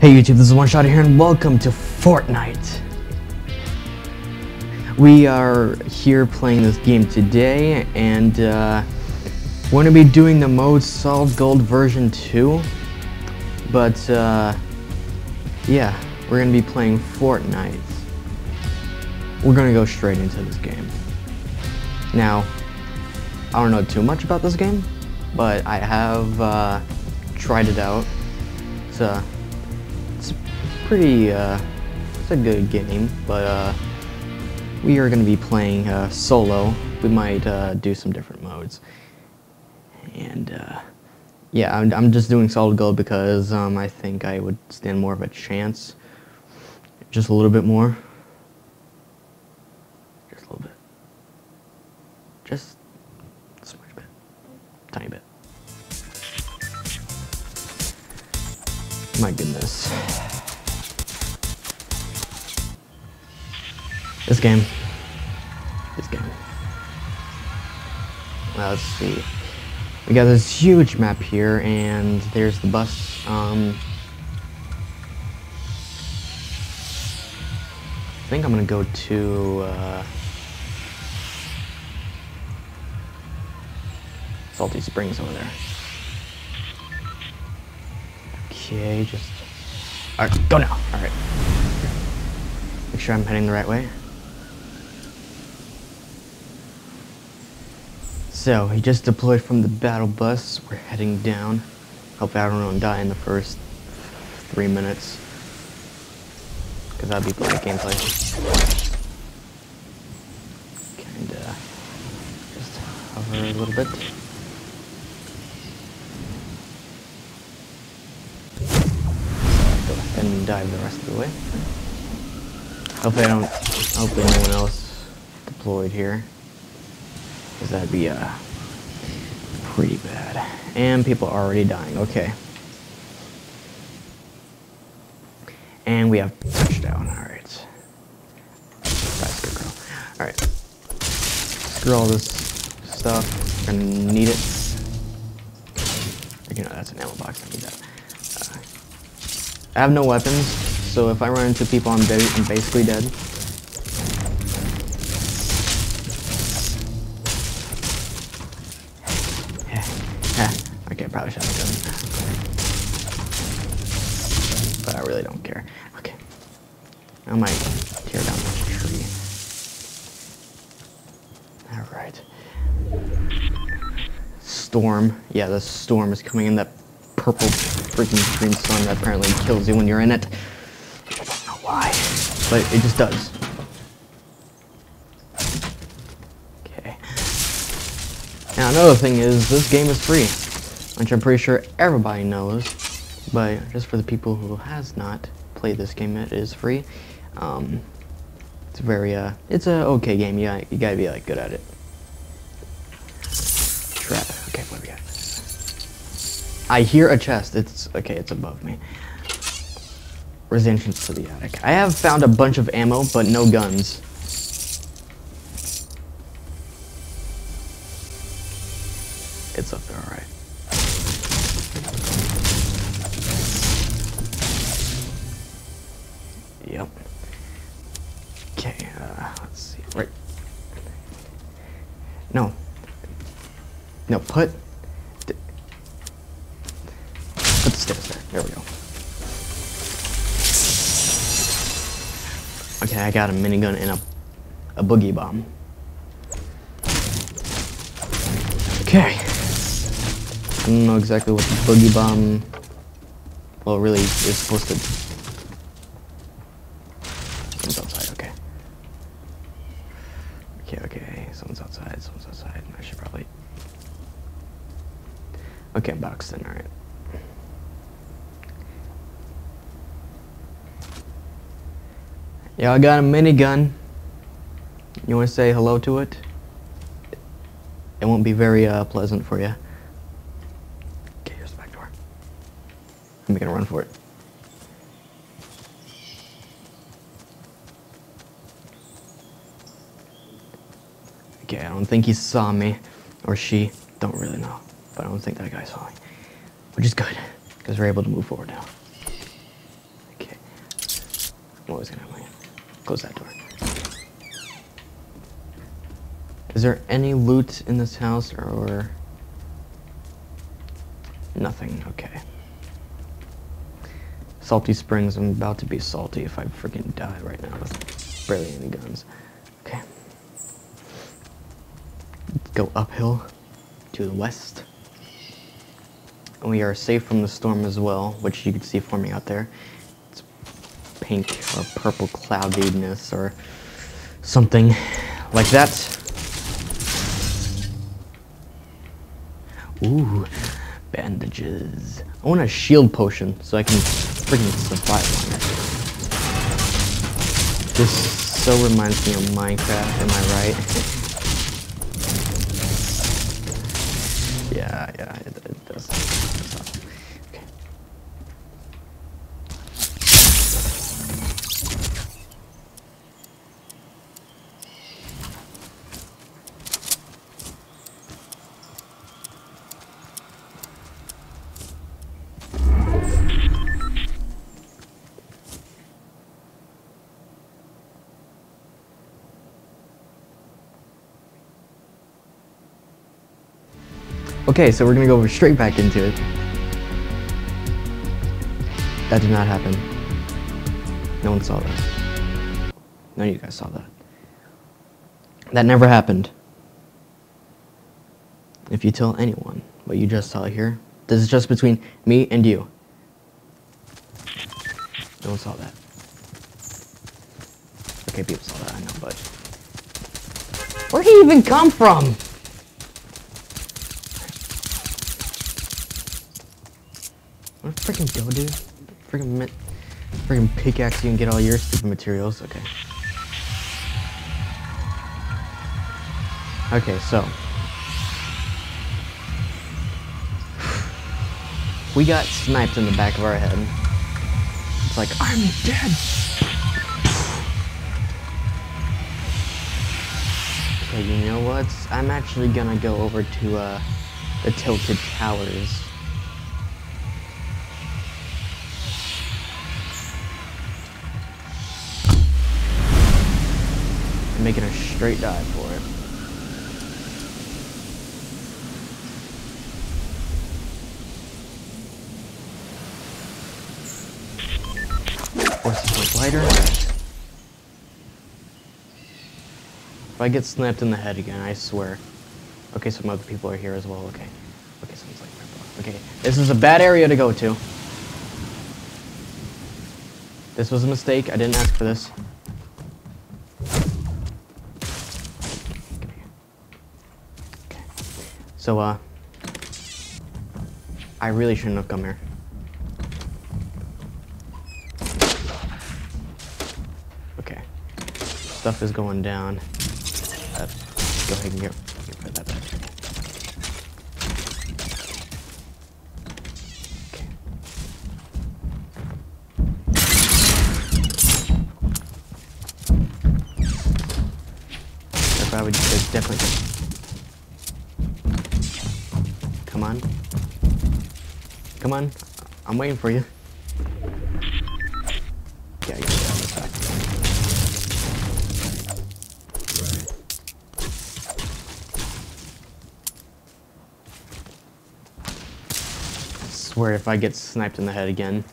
Hey YouTube, this is OneShot here and welcome to Fortnite. We are here playing this game today and we're going to be doing the Mode Solid Gold version 2. But yeah, we're going to be playing Fortnite. We're going to go straight into this game. Now, I don't know too much about this game, but I have tried it out. It's a good game, but we are going to be playing solo. We might do some different modes, and yeah, I'm just doing solid gold because I think I would stand more of a chance, just a little bit more, just a little bit, just a smidge bit, tiny bit. My goodness. This game. Let's see. We got this huge map here, and there's the bus. I think I'm gonna go to Salty Springs over there. Okay, just. Alright, go now. Alright. Make sure I'm heading the right way. So, he just deployed from the battle bus. We're heading down. Hopefully I don't die in the first 3 minutes, because that'd be bad gameplay. Kinda just hover a little bit. Go ahead and dive the rest of the way. Hopefully no one else deployed here, because that'd be pretty bad. And people are already dying, okay. And we have touchdown, alright. That's good, girl. Alright. Screw all this stuff. We're gonna need it. You know, that's an ammo box, I need that. I have no weapons, so if I run into people, I'm basically dead. Probably shouldn't have done, but I really don't care. Okay, I might tear down this tree. All right. Storm. Yeah, the storm is coming in. That purple freaking green storm that apparently kills you when you're in it. I don't know why, but it just does. Okay. Now another thing is this game is free, which I'm pretty sure everybody knows, but just for the people who has not played this game, it is free. It's very, it's a okay game. Yeah, you gotta be like good at it. Trap. Okay, what do we got? I hear a chest. It's okay. It's above me. Where's the entrance to the attic? I have found a bunch of ammo, but no guns. It's up there, all right. Yep. Okay, let's see. Right. No. No, put the stairs there. There we go. Okay, I got a minigun and a boogie bomb. Okay. I don't know exactly what the boogie bomb, well, really is supposed to. Someone's outside. I should probably. Okay, I'm boxed in, alright. Yeah, I got a minigun. You wanna say hello to it? It won't be very pleasant for you. Okay, here's the back door. I'm gonna run for it. Okay, I don't think he saw me, or she, don't really know, but I don't think that guy saw me, which is good, because we're able to move forward now. I'm always gonna have my hand. Close that door. Is there any loot in this house or nothing? Okay. Salty Springs. I'm about to be salty if I freaking die right now with barely any guns. Okay. Let's go uphill to the west. And we are safe from the storm as well, which you can see forming out there. It's pink or purple cloudiness or something like that. Ooh, bandages. I want a shield potion so I can freaking survive on it. This so reminds me of Minecraft, am I right? Yeah, it does. Okay. Okay, so we're gonna go straight back into it. That did not happen. No one saw that. None of you guys saw that. That never happened. If you tell anyone what you just saw here, this is just between me and you. No one saw that. Okay, people saw that, I know, but... where'd he even come from? What a freaking go, dude. Freaking pickaxe you and get all your stupid materials. Okay. Okay, so. We got sniped in the back of our head. It's like, I'm dead! Okay, you know what? I'm actually gonna go over to the Tilted Towers. Making a straight dive for it. Force the lighter. If I get sniped in the head again, I swear. Okay, some other people are here as well. Okay. Okay, someone's like purple. Okay, this is a bad area to go to. This was a mistake. I didn't ask for this. So, I really shouldn't have come here. Okay. Stuff is going down. Go ahead and get rid of that back. Okay. If I would just definitely... Come on, I'm waiting for you. Yeah, you gotta get out of the back. I swear if I get sniped in the head again.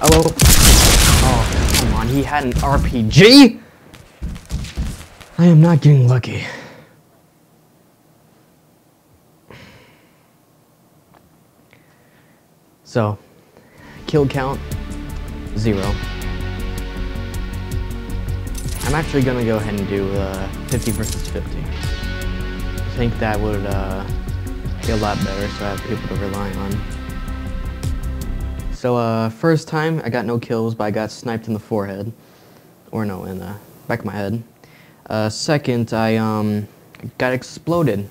Hello? Oh, come on, he had an RPG? I am not getting lucky. So, kill count, 0. I'm actually gonna go ahead and do 50 versus 50. I think that would be a lot better so I have people to rely on. So, first time, I got no kills, but I got sniped in the forehead. Or no, in the back of my head. Second, I got exploded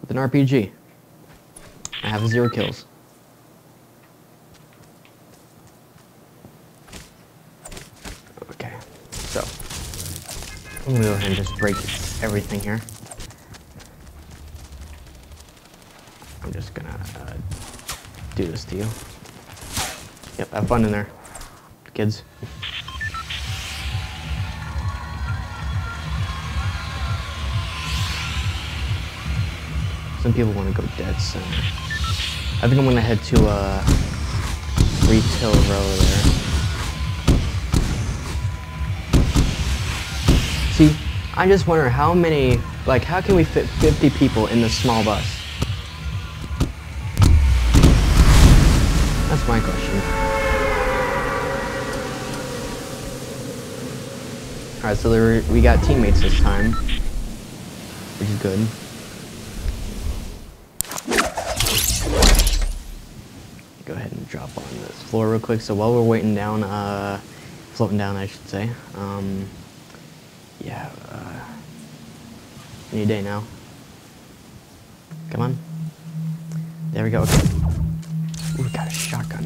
with an RPG. I have 0 kills. Okay, I'm gonna go ahead and just break everything here. I'm just gonna do this to you. Yep, have fun in there, kids. Some people want to go dead center. I think I'm gonna head to Retail Row there. See, I just wonder how many, like, how can we fit 50 people in this small bus? That's my question. Alright, so there we got teammates this time, which is good. Go ahead and drop on this floor real quick. So while we're waiting down, floating down, I should say, yeah, new day now. Come on. There we go. Okay. Ooh, got a shotgun.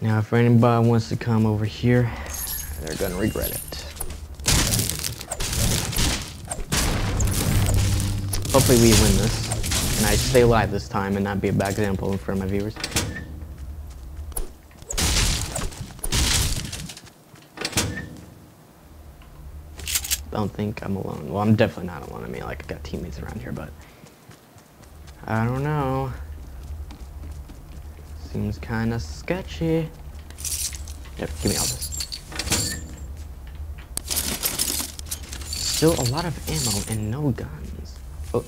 Now, if anybody wants to come over here, they're gonna regret it. Hopefully we win this. And I stay alive this time and not be a bad example in front of my viewers. Don't think I'm alone. Well, I'm definitely not alone. I mean, like, I've got teammates around here, but I don't know. Seems kind of sketchy. Yep, give me all this. Still a lot of ammo and no guns. Oh.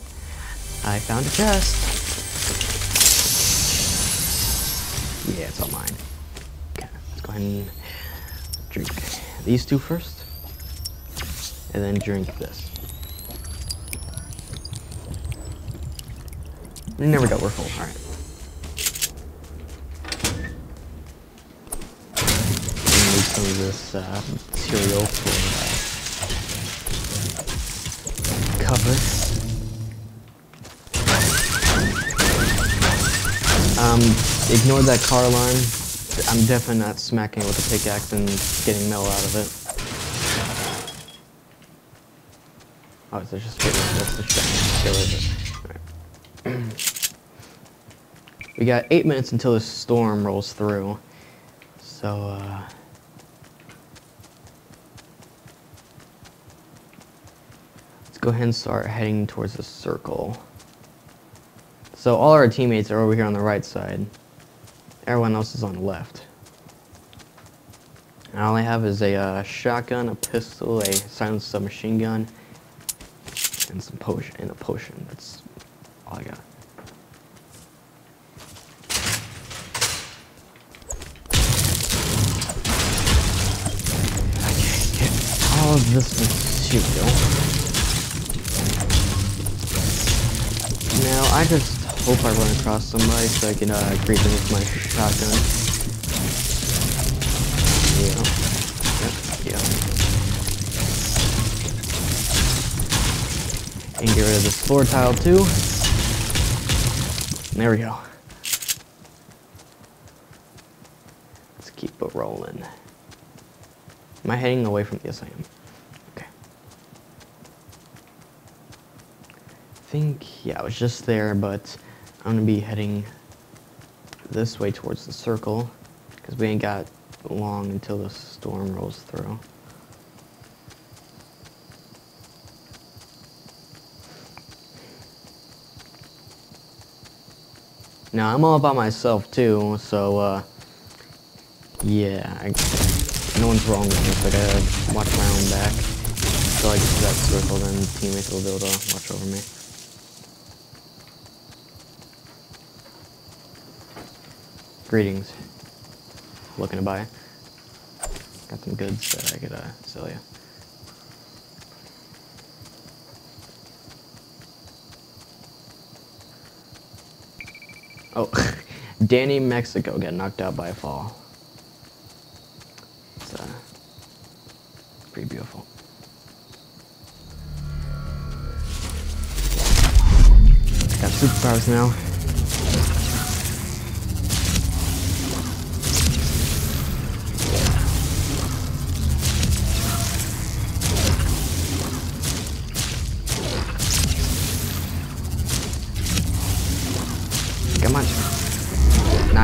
I found a chest. Yeah, it's all mine. Okay, let's go ahead and drink these two first. And then drink this. We never got, we're full, all right. Need some of this cereal for cover. Ignore that car alarm. I'm definitely not smacking it with a pickaxe and getting metal out of it. Oh, so just get rid of it. Right. We got 8 minutes until the storm rolls through. So, let's go ahead and start heading towards the circle. So all our teammates are over here on the right side. Everyone else is on the left. And all I have is a shotgun, a pistol, a silenced submachine gun, and some potion. And a potion. That's all I got. I can't get all of this material. Now I just. Hope I run across somebody so I can creep in with my shotgun. Yeah. And get rid of this floor tile too. And there we go. Let's keep it rolling. Am I heading away from this? Yes, I am. Okay. I think yeah, I was just there, but. I'm gonna be heading this way towards the circle because we ain't got long until the storm rolls through. Now I'm all by myself too, so yeah, no one's wrong with this. I gotta watch my own back until I get to that circle, then teammates will be able to watch over me. Greetings. Looking to buy. Got some goods that I could sell you. Oh, Danny Mexico got knocked out by a fall. It's pretty beautiful. Got superpowers now.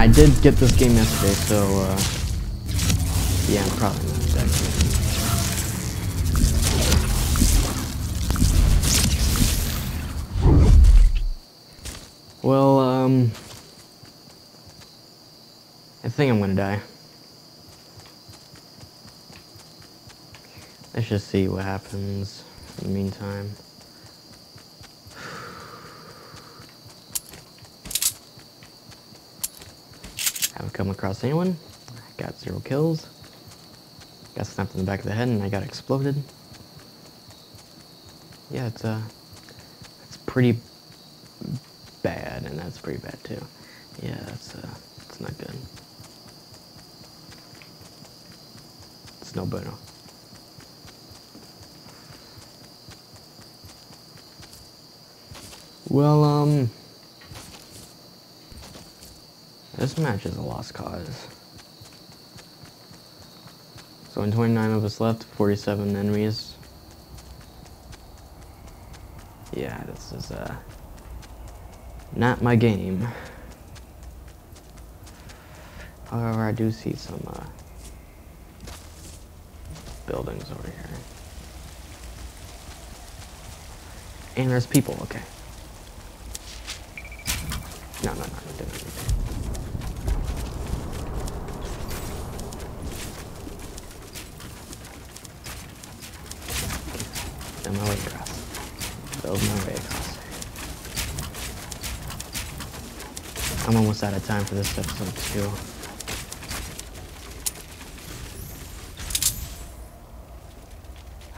I did get this game yesterday, so yeah, I'm probably not that good. Well, I think I'm gonna die. Let's just see what happens in the meantime. Haven't come across anyone. I got 0 kills. Got snapped in the back of the head and I got exploded. Yeah, it's pretty bad, and that's pretty bad too. Yeah, it's not good. It's no bueno. Well, this match is a lost cause. So when 29 of us left, 47 enemies. Yeah, this is not my game. However, I do see some buildings over here. And there's people, okay. No, don't. My way across. Build my way across. I'm almost out of time for this episode too.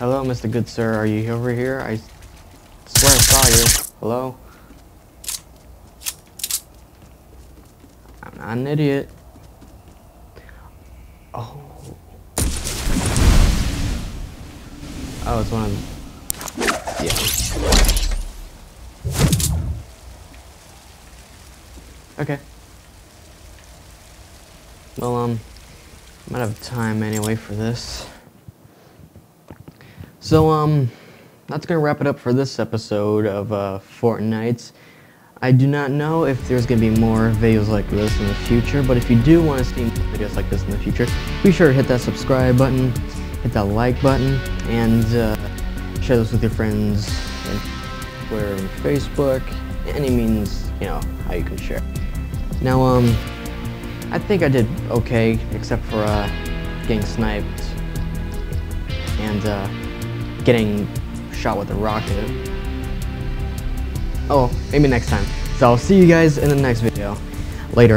Hello, Mr. Good Sir, are you over here? I swear I saw you. Hello? I'm not an idiot. Oh. Oh, it's one of them. Yeah. Okay. Well, I'm out of time anyway for this. So, that's gonna wrap it up for this episode of Fortnite. I do not know if there's gonna be more videos like this in the future, but if you do want to see more videos like this in the future, be sure to hit that subscribe button, hit that like button, and share this with your friends on Twitter and Facebook, any means, you know, how you can share. Now, I think I did okay, except for getting sniped and getting shot with a rocket. Oh, maybe next time. So I'll see you guys in the next video.